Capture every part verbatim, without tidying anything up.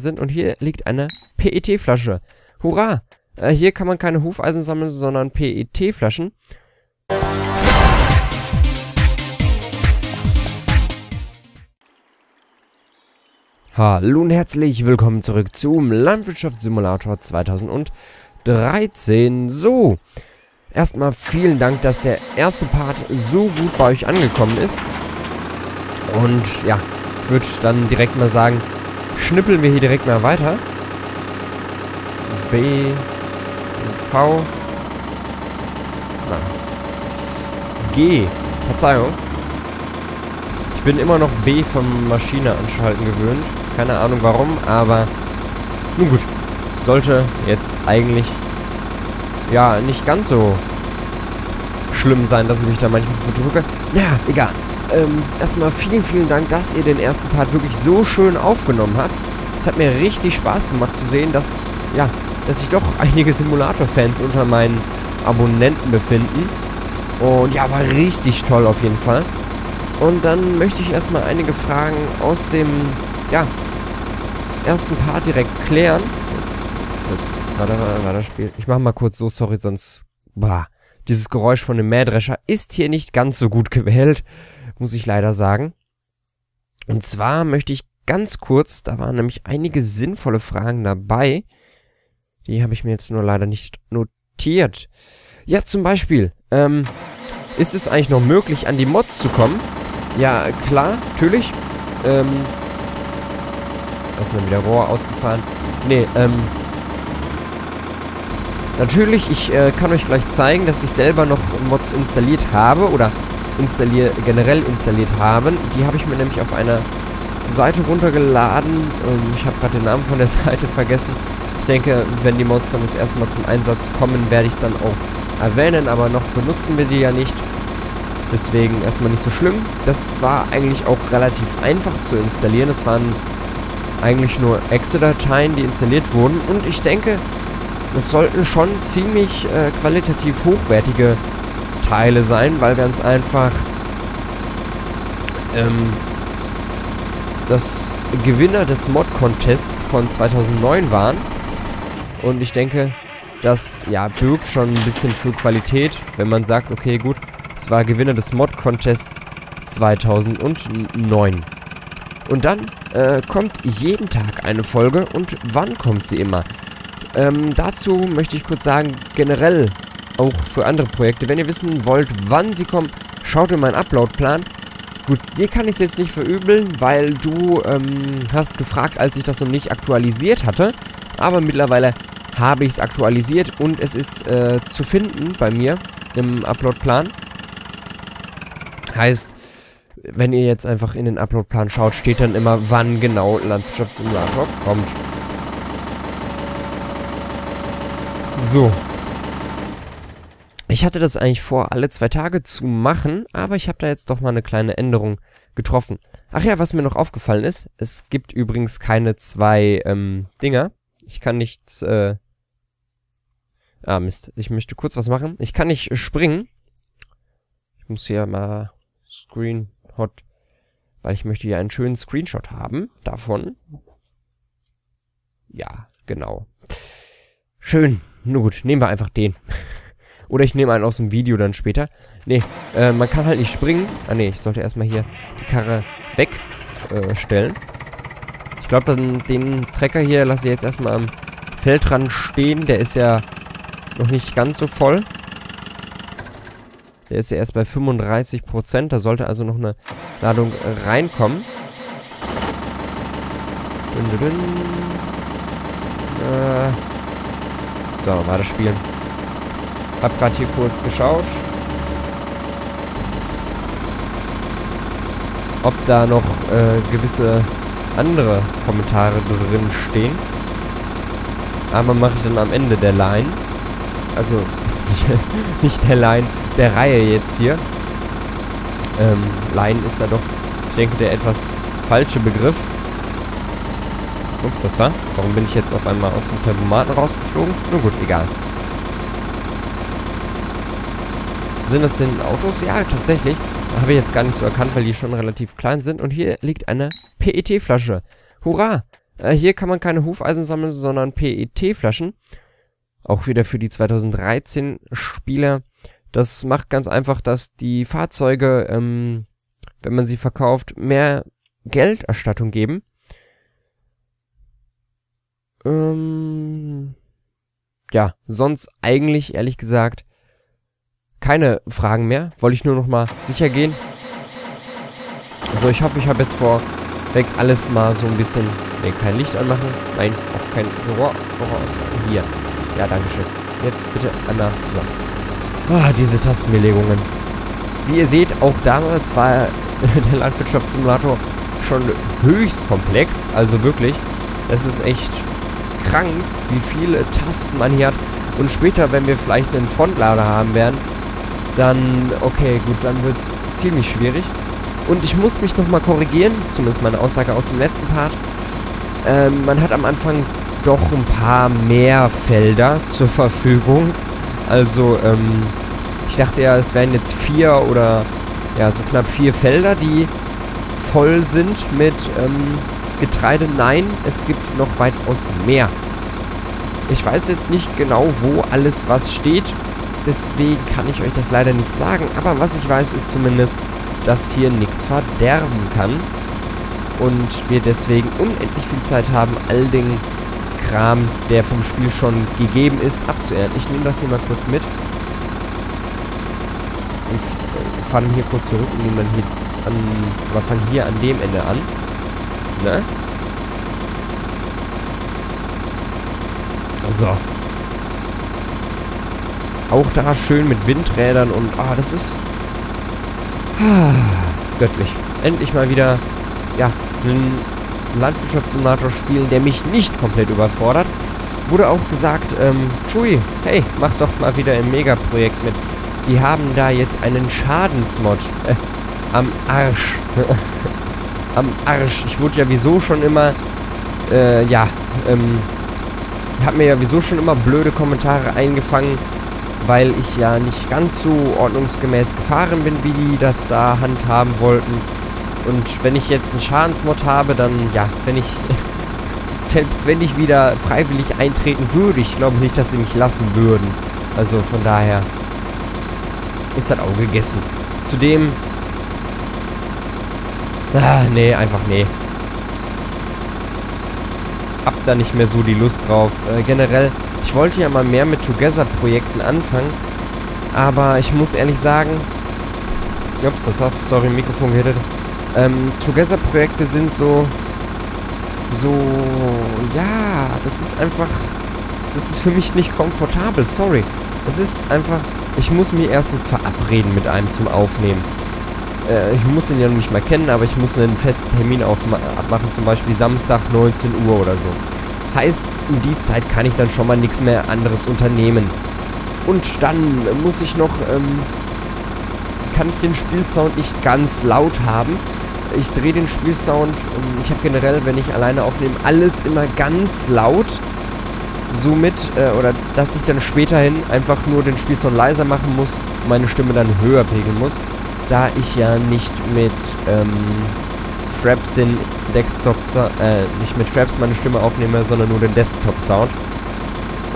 sind und hier liegt eine P E T-Flasche. Hurra! Äh, hier kann man keine Hufeisen sammeln, sondern P E T-Flaschen. Hallo und herzlich willkommen zurück zum Landwirtschaftssimulator zweitausenddreizehn. So, erstmal vielen Dank, dass der erste Part so gut bei euch angekommen ist. Und ja, ich würde dann direkt mal sagen, schnippeln wir hier direkt mal weiter. B. V. G. Verzeihung. Ich bin immer noch B vom Maschine anschalten gewöhnt. Keine Ahnung warum, aber nun gut. Sollte jetzt eigentlich ja nicht ganz so schlimm sein, dass ich mich da manchmal verdrücke. Naja, egal. Ähm, erstmal vielen, vielen Dank, dass ihr den ersten Part wirklich so schön aufgenommen habt. Es hat mir richtig Spaß gemacht zu sehen, dass, ja, dass sich doch einige Simulator-Fans unter meinen Abonnenten befinden. Und ja, war richtig toll auf jeden Fall. Und dann möchte ich erstmal einige Fragen aus dem, ja, ersten Part direkt klären. Jetzt, jetzt, jetzt, warte, warte, warte, Spiel. Ich mache mal kurz so, sorry, sonst, bah. Dieses Geräusch von dem Mähdrescher ist hier nicht ganz so gut gewählt, muss ich leider sagen. Und zwar möchte ich ganz kurz, da waren nämlich einige sinnvolle Fragen dabei. Die habe ich mir jetzt nur leider nicht notiert. Ja, zum Beispiel, ähm, ist es eigentlich noch möglich, an die Mods zu kommen? Ja, klar, natürlich. Ähm, erstmal wieder Rohr ausgefahren. Nee, ähm... Natürlich, ich äh, kann euch gleich zeigen, dass ich selber noch Mods installiert habe oder installier generell installiert haben. Die habe ich mir nämlich auf einer Seite runtergeladen. Ähm, ich habe gerade den Namen von der Seite vergessen. Ich denke, wenn die Mods dann das erste Mal zum Einsatz kommen, werde ich es dann auch erwähnen. Aber noch benutzen wir die ja nicht. Deswegen erstmal nicht so schlimm. Das war eigentlich auch relativ einfach zu installieren. Es waren eigentlich nur Exe-Dateien, die installiert wurden. Und ich denke, es sollten schon ziemlich äh, qualitativ hochwertige Teile sein, weil ganz einfach ähm, das Gewinner des Mod Contests von zweitausendneun waren. Und ich denke, das ja, birgt schon ein bisschen für Qualität, wenn man sagt, okay gut, es war Gewinner des Mod Contests zweitausendneun. Und dann äh, kommt jeden Tag eine Folge und wann kommt sie immer? Ähm, dazu möchte ich kurz sagen, generell auch für andere Projekte, wenn ihr wissen wollt, wann sie kommen, schaut in meinen Uploadplan. Gut, dir kann ich es jetzt nicht verübeln, weil du ähm, hast gefragt, als ich das noch nicht aktualisiert hatte, aber mittlerweile habe ich es aktualisiert und es ist äh, zu finden bei mir im Uploadplan. Heißt, wenn ihr jetzt einfach in den Uploadplan schaut, steht dann immer, wann genau Landwirtschaftssimulator kommt. So, ich hatte das eigentlich vor, alle zwei Tage zu machen, aber ich habe da jetzt doch mal eine kleine Änderung getroffen. Ach ja, was mir noch aufgefallen ist, es gibt übrigens keine zwei ähm, Dinger. Ich kann nichts, äh... Ah, Mist, ich möchte kurz was machen. Ich kann nicht springen. Ich muss hier mal Screenshot, weil ich möchte hier einen schönen Screenshot haben davon. Ja, genau. Schön. Nun gut, nehmen wir einfach den. Oder ich nehme einen aus dem Video dann später. Nee, äh, man kann halt nicht springen. Ah nee, ich sollte erstmal hier die Karre wegstellen. Äh, ich glaube, den Trecker hier lasse ich jetzt erstmal am Feldrand stehen. Der ist ja noch nicht ganz so voll. Der ist ja erst bei fünfunddreißig Prozent. Da sollte also noch eine Ladung reinkommen. Dün, dün, dün. Äh... So, war das Spiel. Hab gerade hier kurz geschaut, ob da noch äh, gewisse andere Kommentare drin stehen. Aber mache ich dann am Ende der Line. Also, nicht der Line, der Reihe jetzt hier. Ähm, Line ist da doch, ich denke, der etwas falsche Begriff. Ups, das war. Warum bin ich jetzt auf einmal aus dem Tempomaten rausgeflogen? Nun gut, egal. Sind das denn Autos? Ja, tatsächlich. Habe ich jetzt gar nicht so erkannt, weil die schon relativ klein sind. Und hier liegt eine P E T-Flasche. Hurra! Äh, hier kann man keine Hufeisen sammeln, sondern P E T-Flaschen. Auch wieder für die zweitausenddreizehn-Spieler. Das macht ganz einfach, dass die Fahrzeuge, ähm, wenn man sie verkauft, mehr Gelderstattung geben. Ähm, ja, sonst eigentlich, ehrlich gesagt, keine Fragen mehr. Wollte ich nur noch mal sicher gehen. Also ich hoffe, ich habe jetzt vorweg alles mal so ein bisschen... Nee, kein Licht anmachen. Nein, auch kein Rohr, Rohr aus. Hier. Ja, dankeschön. Jetzt bitte einmal so. Ah, diese Tastenbelegungen. Wie ihr seht, auch damals war der Landwirtschaftssimulator schon höchst komplex. Also wirklich, das ist echt krank, wie viele Tasten man hier hat. Und später, wenn wir vielleicht einen Frontlader haben werden, dann, okay, gut, dann wird es ziemlich schwierig. Und ich muss mich nochmal korrigieren, zumindest meine Aussage aus dem letzten Part. Ähm, man hat am Anfang doch ein paar mehr Felder zur Verfügung. Also, ähm, ich dachte ja, es wären jetzt vier oder, ja, so knapp vier Felder, die voll sind mit ähm, Getreide. Nein, es gibt noch weitaus mehr. Ich weiß jetzt nicht genau, wo alles was steht. Deswegen kann ich euch das leider nicht sagen. Aber was ich weiß, ist zumindest, dass hier nichts verderben kann. Und wir deswegen unendlich viel Zeit haben, all den Kram, der vom Spiel schon gegeben ist, abzuernten. Ich nehme das hier mal kurz mit. Und fangen hier kurz zurück und nehmen dann hier an... Aber fangen hier an dem Ende an. Ne? So. Auch da schön mit Windrädern und... Ah, oh, das ist... Ah, göttlich. Endlich mal wieder, ja, einen Landwirtschaftssimulator spielen, der mich nicht komplett überfordert. Wurde auch gesagt, ähm, Chewie, hey, mach doch mal wieder im Megaprojekt mit. Die haben da jetzt einen Schadensmod. Äh, am Arsch. Am Arsch. Ich wurde ja wieso schon immer, äh, ja, ähm, hab mir ja wieso schon immer blöde Kommentare eingefangen, weil ich ja nicht ganz so ordnungsgemäß gefahren bin, wie die das da handhaben wollten. Und wenn ich jetzt einen Schadensmod habe, dann, ja, wenn ich, selbst wenn ich wieder freiwillig eintreten würde, ich glaube nicht, dass sie mich lassen würden. Also von daher ist das auch gegessen. Zudem, ah, nee, einfach nee. Hab da nicht mehr so die Lust drauf. Äh, generell, ich wollte ja mal mehr mit Together-Projekten anfangen, aber ich muss ehrlich sagen, ups, das hat, sorry, Mikrofon gehittet. Ähm, Together-Projekte sind so, so, ja, das ist einfach, das ist für mich nicht komfortabel, sorry. Es ist einfach, ich muss mir erstens verabreden mit einem zum Aufnehmen. Äh, ich muss ihn ja noch nicht mal kennen, aber ich muss einen festen Termin abmachen, zum Beispiel Samstag neunzehn Uhr oder so. Heißt, um die Zeit kann ich dann schon mal nichts mehr anderes unternehmen. Und dann muss ich noch, ähm, kann ich den Spielsound nicht ganz laut haben. Ich drehe den Spielsound, ähm, ich habe generell, wenn ich alleine aufnehme, alles immer ganz laut. Somit, äh, oder dass ich dann späterhin einfach nur den Spielsound leiser machen muss, meine Stimme dann höher pegeln muss, da ich ja nicht mit, ähm, Fraps den Desktop, äh, nicht mit Fraps meine Stimme aufnehme, sondern nur den Desktop-Sound.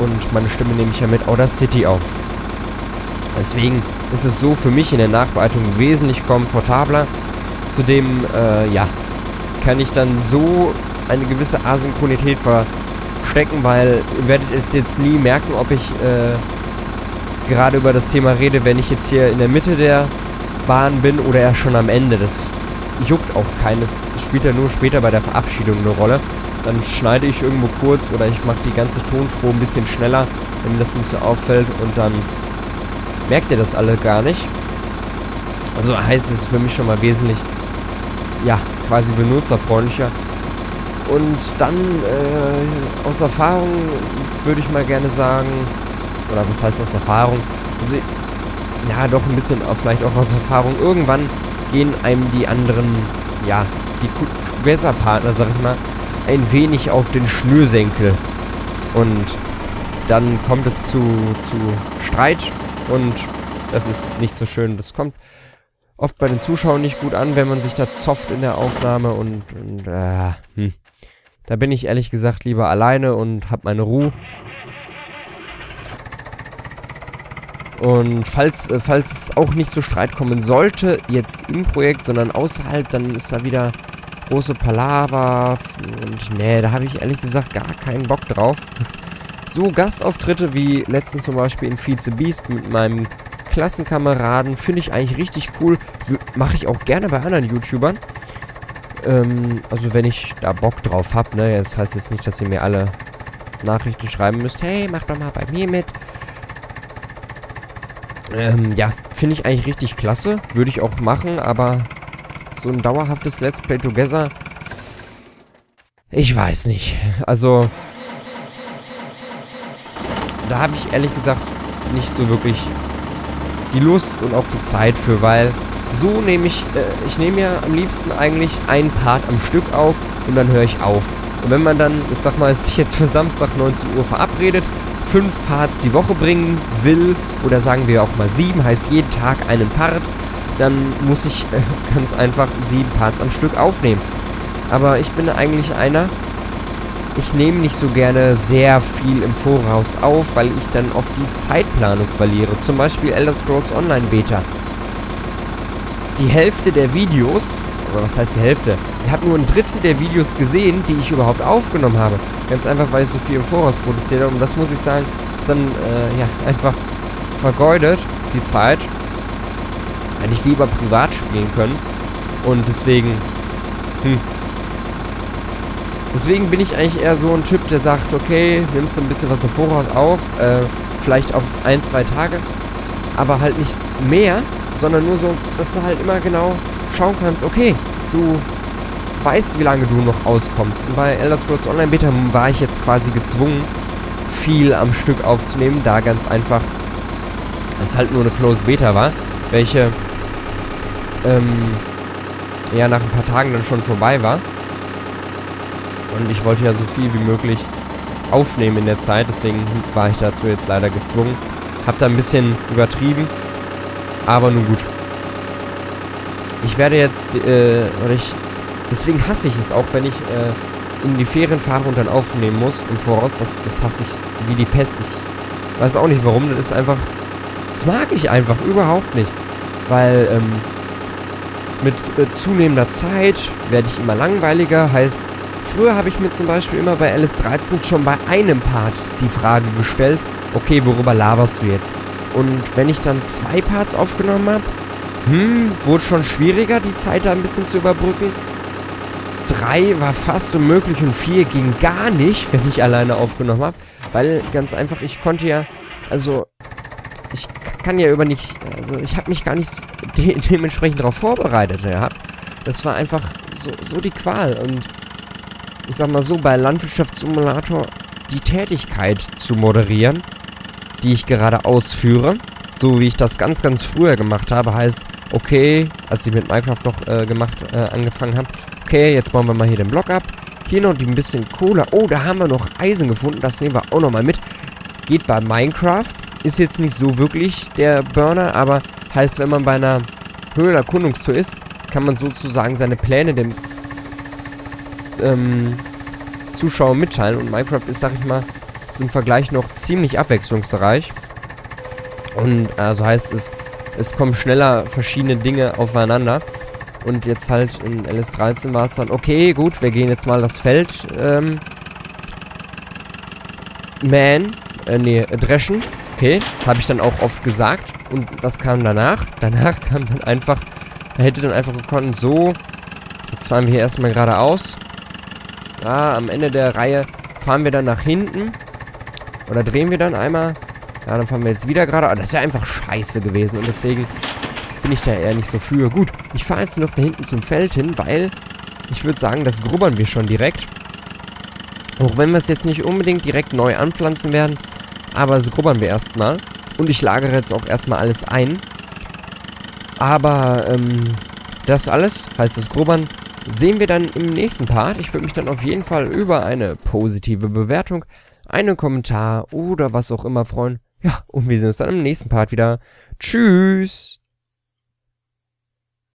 Und meine Stimme nehme ich ja mit Audacity auf. Deswegen ist es so für mich in der Nachbearbeitung wesentlich komfortabler. Zudem, äh, ja, kann ich dann so eine gewisse Asynchronität verstecken, weil ihr werdet jetzt, jetzt nie merken, ob ich, äh, gerade über das Thema rede, wenn ich jetzt hier in der Mitte der Bahn bin oder ja schon am Ende. Das juckt auch keines, spielt ja nur später bei der Verabschiedung eine Rolle. Dann schneide ich irgendwo kurz oder ich mache die ganze Tonspur ein bisschen schneller, wenn mir das nicht so auffällt, und dann merkt ihr das alle gar nicht. Also heißt es für mich schon mal wesentlich, ja, quasi benutzerfreundlicher. Und dann, äh, aus Erfahrung würde ich mal gerne sagen, oder was heißt aus Erfahrung? Also, ja, doch ein bisschen auch, vielleicht auch aus Erfahrung. Irgendwann gehen einem die anderen, ja, die Together-Partner, sag ich mal, ein wenig auf den Schnürsenkel. Und dann kommt es zu, zu Streit und das ist nicht so schön. Das kommt oft bei den Zuschauern nicht gut an, wenn man sich da zofft in der Aufnahme und, und äh, hm. Da bin ich ehrlich gesagt lieber alleine und hab meine Ruhe. Und falls, äh, falls es auch nicht zu Streit kommen sollte, jetzt im Projekt, sondern außerhalb, dann ist da wieder große Palaver. Und nee, da habe ich ehrlich gesagt gar keinen Bock drauf. So Gastauftritte wie letztens zum Beispiel in Feed the Beast mit meinem Klassenkameraden finde ich eigentlich richtig cool. Mache ich auch gerne bei anderen YouTubern. Ähm, also wenn ich da Bock drauf habe, ne, das heißt jetzt nicht, dass ihr mir alle Nachrichten schreiben müsst, hey, mach doch mal bei mir mit. Ähm, ja, finde ich eigentlich richtig klasse. Würde ich auch machen, aber so ein dauerhaftes Let's Play Together, ich weiß nicht. Also, da habe ich ehrlich gesagt nicht so wirklich die Lust und auch die Zeit für, weil so nehme ich, äh, ich nehme ja am liebsten eigentlich einen Part am Stück auf und dann höre ich auf. Und wenn man dann, ich sag mal, sich jetzt für Samstag neunzehn Uhr verabredet, fünf Parts die Woche bringen will, oder sagen wir auch mal sieben, heißt jeden Tag einen Part, dann muss ich äh, ganz einfach sieben Parts am Stück aufnehmen. Aber ich bin eigentlich einer, ich nehme nicht so gerne sehr viel im Voraus auf, weil ich dann oft die Zeitplanung verliere. Zum Beispiel Elder Scrolls Online Beta. Die Hälfte der Videos, oder was heißt die Hälfte? Ich habe nur ein Drittel der Videos gesehen, die ich überhaupt aufgenommen habe. Ganz einfach, weil ich so viel im Voraus produziert habe. Und das muss ich sagen, ist dann äh, ja, einfach vergeudet, die Zeit. Hätte ich lieber privat spielen können. Und deswegen, hm. Deswegen bin ich eigentlich eher so ein Typ, der sagt, okay, nimmst du ein bisschen was im Voraus auf, äh, vielleicht auf ein, zwei Tage, aber halt nicht mehr, sondern nur so, dass du halt immer genau schauen kannst, okay, du weißt, wie lange du noch auskommst. Und bei Elder Scrolls Online Beta war ich jetzt quasi gezwungen, viel am Stück aufzunehmen, da ganz einfach es halt nur eine Closed Beta war, welche ähm, ja nach ein paar Tagen dann schon vorbei war. Und ich wollte ja so viel wie möglich aufnehmen in der Zeit, deswegen war ich dazu jetzt leider gezwungen. Hab da ein bisschen übertrieben, aber nun gut. Ich werde jetzt, äh, oder ich, deswegen hasse ich es auch, wenn ich äh, in die Ferien fahre und dann aufnehmen muss im Voraus. Das, das hasse ich wie die Pest. Ich weiß auch nicht warum, das ist einfach, das mag ich einfach überhaupt nicht. Weil, ähm, mit äh, zunehmender Zeit werde ich immer langweiliger, heißt... Früher habe ich mir zum Beispiel immer bei L S dreizehn schon bei einem Part die Frage gestellt, okay, worüber laberst du jetzt? Und wenn ich dann zwei Parts aufgenommen habe, hm, wurde schon schwieriger, die Zeit da ein bisschen zu überbrücken. Drei war fast unmöglich und vier ging gar nicht, wenn ich alleine aufgenommen habe. Weil ganz einfach, ich konnte ja, also, ich kann ja über nicht, also ich habe mich gar nicht de dementsprechend darauf vorbereitet, ja. Das war einfach so, so die Qual und... Ich sag mal so, bei Landwirtschaftssimulator die Tätigkeit zu moderieren, die ich gerade ausführe, so wie ich das ganz, ganz früher gemacht habe, heißt, okay, als ich mit Minecraft noch äh, gemacht, äh, angefangen habe, okay, jetzt bauen wir mal hier den Block ab, hier noch ein bisschen Kohle, oh, da haben wir noch Eisen gefunden, das nehmen wir auch nochmal mit, geht bei Minecraft, ist jetzt nicht so wirklich der Burner, aber heißt, wenn man bei einer Höhlenerkundungstour ist, kann man sozusagen seine Pläne dem Ähm, Zuschauer mitteilen. Und Minecraft ist, sag ich mal, im Vergleich noch ziemlich abwechslungsreich. Und also heißt es, es kommen schneller verschiedene Dinge aufeinander. Und jetzt halt in L S dreizehn war es dann, okay, gut, wir gehen jetzt mal das Feld, ähm, man, äh, nee, dreschen. Okay, habe ich dann auch oft gesagt. Und was kam danach? Danach kam dann einfach, da hätte dann einfach gekonnt, so, jetzt fahren wir hier erstmal geradeaus. Ja, am Ende der Reihe fahren wir dann nach hinten. Oder drehen wir dann einmal. Ja, dann fahren wir jetzt wieder gerade. Aber das wäre einfach scheiße gewesen. Und deswegen bin ich da eher nicht so für. Gut, ich fahre jetzt noch da hinten zum Feld hin, weil ich würde sagen, das grubbern wir schon direkt. Auch wenn wir es jetzt nicht unbedingt direkt neu anpflanzen werden. Aber das grubbern wir erstmal. Und ich lagere jetzt auch erstmal alles ein. Aber, ähm, das alles, heißt das grubbern, sehen wir dann im nächsten Part. Ich würde mich dann auf jeden Fall über eine positive Bewertung, einen Kommentar oder was auch immer freuen. Ja, und wir sehen uns dann im nächsten Part wieder. Tschüss!